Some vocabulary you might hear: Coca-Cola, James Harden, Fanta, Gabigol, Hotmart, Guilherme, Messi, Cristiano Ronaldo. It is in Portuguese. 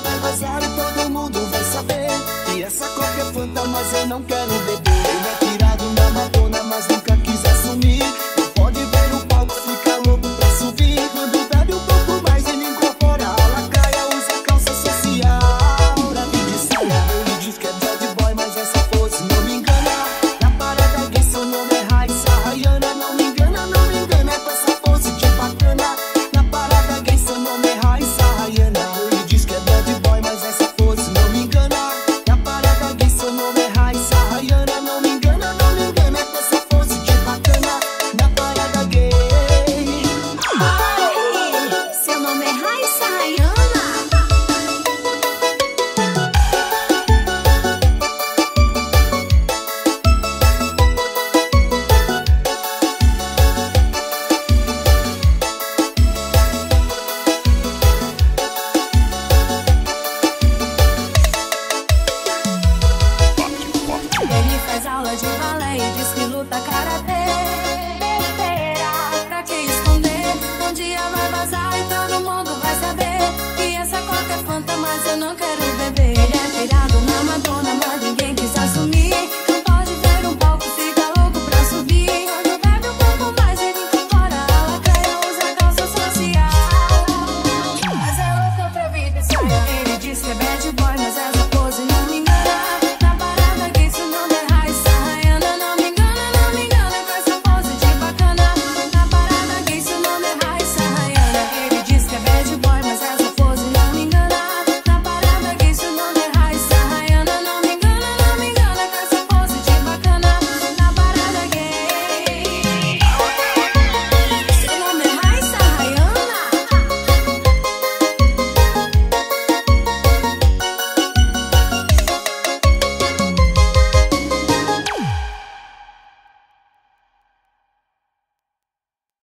Vai vazar e todo mundo vai saber. E essa Coca é Fanta, mas eu não quero